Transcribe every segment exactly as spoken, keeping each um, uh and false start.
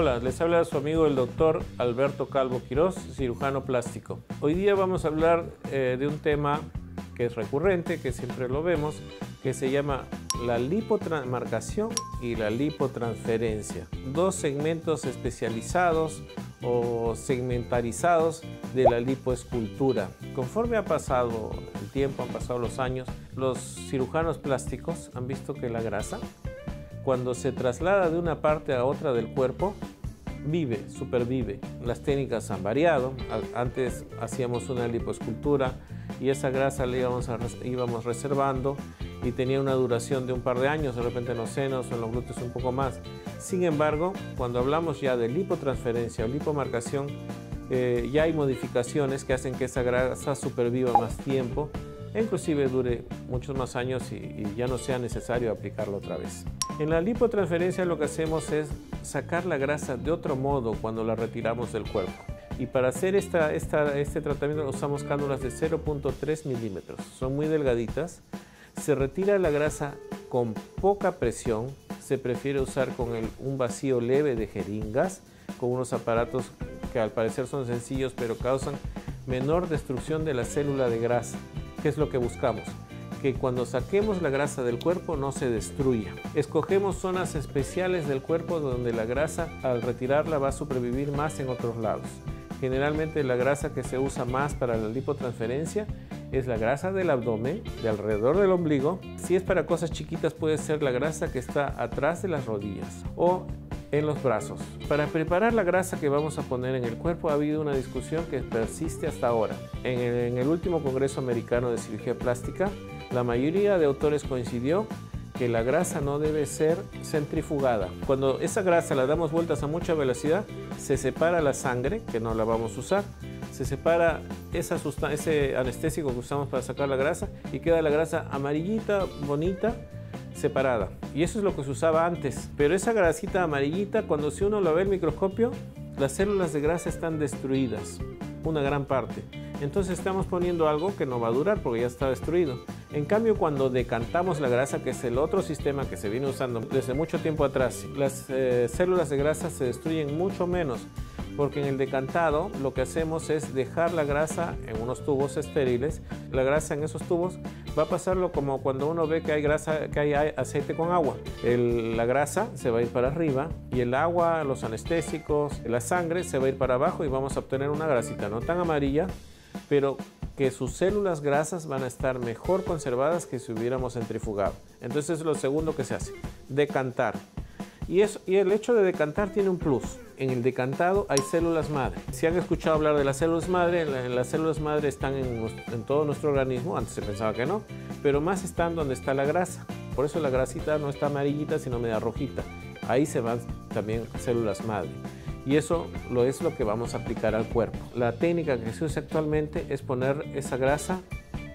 Hola, les habla su amigo el doctor Alberto Calvo Quiroz, cirujano plástico. Hoy día vamos a hablar eh, de un tema que es recurrente, que siempre lo vemos, que se llama la lipotransmarcación y la lipotransferencia. Dos segmentos especializados o segmentarizados de la lipoescultura. Conforme ha pasado el tiempo, han pasado los años, los cirujanos plásticos han visto que la grasa, cuando se traslada de una parte a otra del cuerpo, vive, supervive. Las técnicas han variado. Antes hacíamos una lipoescultura y esa grasa la íbamos, a, íbamos reservando y tenía una duración de un par de años, de repente en los senos o en los glúteos un poco más. Sin embargo, cuando hablamos ya de lipotransferencia o lipomarcación, eh, ya hay modificaciones que hacen que esa grasa superviva más tiempo, e inclusive dure muchos más años y, y ya no sea necesario aplicarlo otra vez. En la lipotransferencia lo que hacemos es sacar la grasa de otro modo cuando la retiramos del cuerpo. Y para hacer esta, esta, este tratamiento usamos cánulas de cero punto tres milímetros. Son muy delgaditas. Se retira la grasa con poca presión. Se prefiere usar con el, un vacío leve de jeringas, con unos aparatos que al parecer son sencillos pero causan menor destrucción de la célula de grasa. ¿Qué es lo que buscamos? Que cuando saquemos la grasa del cuerpo no se destruya. Escogemos zonas especiales del cuerpo donde la grasa, al retirarla, va a supervivir más en otros lados. Generalmente la grasa que se usa más para la lipotransferencia es la grasa del abdomen, de alrededor del ombligo. Si es para cosas chiquitas, puede ser la grasa que está atrás de las rodillas o en los brazos. Para preparar la grasa que vamos a poner en el cuerpo ha habido una discusión que persiste hasta ahora. En el, en el último Congreso Americano de Cirugía Plástica, la mayoría de autores coincidió que la grasa no debe ser centrifugada. Cuando esa grasa la damos vueltas a mucha velocidad, se separa la sangre, que no la vamos a usar, se separa esa ese anestésico que usamos para sacar la grasa y queda la grasa amarillita, bonita, separada. Y eso es lo que se usaba antes. Pero esa grasita amarillita, cuando si uno la ve al microscopio, las células de grasa están destruidas, una gran parte. Entonces estamos poniendo algo que no va a durar porque ya está destruido. En cambio, cuando decantamos la grasa, que es el otro sistema que se viene usando desde mucho tiempo atrás, las eh, células de grasa se destruyen mucho menos, porque en el decantado lo que hacemos es dejar la grasa en unos tubos estériles. La grasa en esos tubos va a pasarlo como cuando uno ve que hay grasa, que hay aceite con agua. El, la grasa se va a ir para arriba y el agua, los anestésicos, la sangre se va a ir para abajo y vamos a obtener una grasita no tan amarilla, pero que sus células grasas van a estar mejor conservadas que si hubiéramos centrifugado. Entonces es lo segundo que se hace, decantar. Y, eso, y el hecho de decantar tiene un plus. En el decantado hay células madre. Si han escuchado hablar de las células madre, las células madre están en, en todo nuestro organismo, antes se pensaba que no, pero más están donde está la grasa. Por eso la grasita no está amarillita, sino media rojita. Ahí se van también células madre. Y eso lo es lo que vamos a aplicar al cuerpo. La técnica que se usa actualmente es poner esa grasa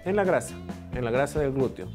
en la grasa, en la grasa del glúteo.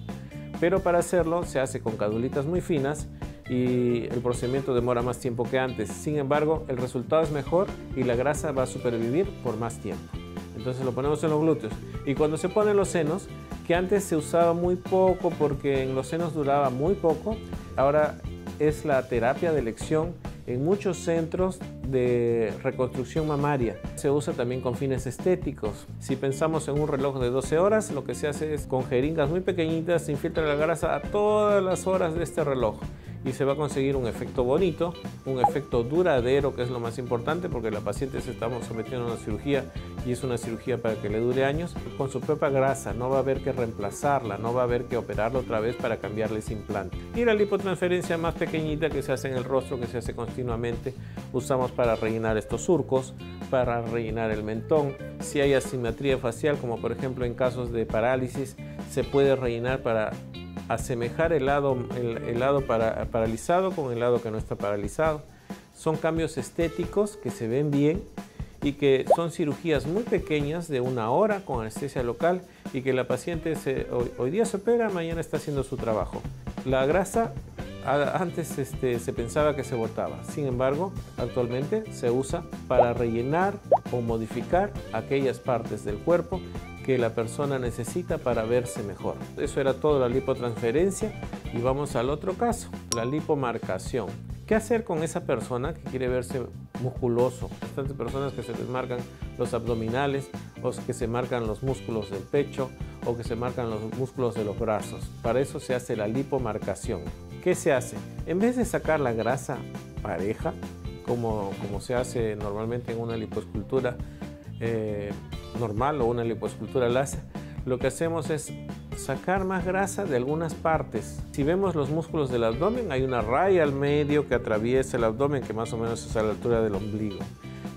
Pero para hacerlo se hace con canulitas muy finas, y el procedimiento demora más tiempo que antes. Sin embargo, el resultado es mejor y la grasa va a supervivir por más tiempo. Entonces lo ponemos en los glúteos. Y cuando se ponen los senos, que antes se usaba muy poco porque en los senos duraba muy poco, ahora es la terapia de elección en muchos centros de reconstrucción mamaria. Se usa también con fines estéticos. Si pensamos en un reloj de doce horas, lo que se hace es con jeringas muy pequeñitas, se infiltra la grasa a todas las horas de este reloj. Y se va a conseguir un efecto bonito, un efecto duradero, que es lo más importante, porque la paciente se está sometiendo a una cirugía y es una cirugía para que le dure años. Con su propia grasa no va a haber que reemplazarla, no va a haber que operarla otra vez para cambiarle ese implante. Y la lipotransferencia más pequeñita que se hace en el rostro, que se hace continuamente, usamos para rellenar estos surcos, para rellenar el mentón. Si hay asimetría facial, como por ejemplo en casos de parálisis, se puede rellenar para asemejar el lado, el, el lado para, paralizado con el lado que no está paralizado. Son cambios estéticos que se ven bien y que son cirugías muy pequeñas de una hora con anestesia local y que la paciente se, hoy, hoy día se opera, mañana está haciendo su trabajo. La grasa antes este, se pensaba que se botaba, sin embargo actualmente se usa para rellenar o modificar aquellas partes del cuerpo que la persona necesita para verse mejor. Eso era todo la lipotransferencia y vamos al otro caso, la lipomarcación, ¿Qué hacer con esa persona que quiere verse musculoso? Bastantes personas que se les marcan los abdominales, o que se marcan los músculos del pecho, o que se marcan los músculos de los brazos. Para eso se hace la lipomarcación. ¿Qué se hace? En vez de sacar la grasa pareja, como, como se hace normalmente en una lipoescultura eh, normal o una lipoescultura láser, lo que hacemos es sacar más grasa de algunas partes. Si vemos los músculos del abdomen, hay una raya al medio que atraviesa el abdomen, que más o menos es a la altura del ombligo.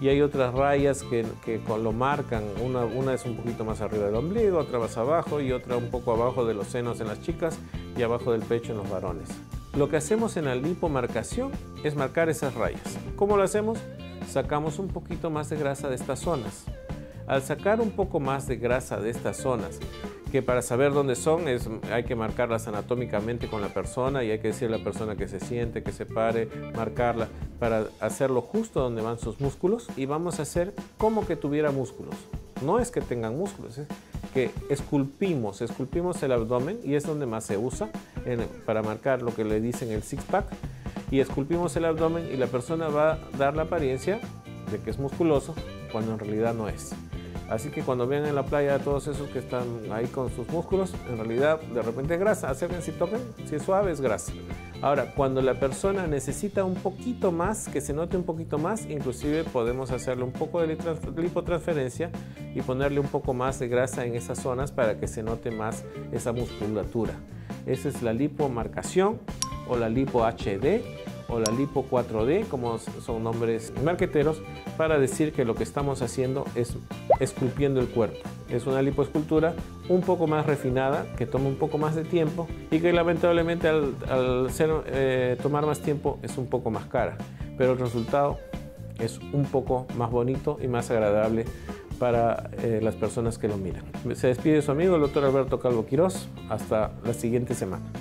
Y hay otras rayas que, que lo marcan. Una, una es un poquito más arriba del ombligo, otra más abajo y otra un poco abajo de los senos en las chicas y abajo del pecho en los varones. Lo que hacemos en la lipomarcación es marcar esas rayas. ¿Cómo lo hacemos? Sacamos un poquito más de grasa de estas zonas. Al sacar un poco más de grasa de estas zonas, que para saber dónde son es, hay que marcarlas anatómicamente con la persona y hay que decirle a la persona que se siente, que se pare, marcarla para hacerlo justo donde van sus músculos, y vamos a hacer como que tuviera músculos. No es que tengan músculos, es que esculpimos, esculpimos el abdomen, y es donde más se usa en, para marcar lo que le dicen el six-pack, y esculpimos el abdomen y la persona va a dar la apariencia de que es musculoso cuando en realidad no es. Así que cuando vean en la playa a todos esos que están ahí con sus músculos, en realidad de repente es grasa. Acérquense y toquen, si es suave es grasa. Ahora, cuando la persona necesita un poquito más, que se note un poquito más, inclusive podemos hacerle un poco de lipotransferencia y ponerle un poco más de grasa en esas zonas para que se note más esa musculatura. Esa es la lipomarcación, o la lipo H D, o la lipo cuatro D, como son nombres marqueteros, para decir que lo que estamos haciendo es esculpiendo el cuerpo. Es una lipoescultura un poco más refinada, que toma un poco más de tiempo y que lamentablemente al, al ser, eh, tomar más tiempo es un poco más cara, pero el resultado es un poco más bonito y más agradable para eh, las personas que lo miran. Se despide su amigo el doctor Alberto Calvo Quiroz. Hasta la siguiente semana.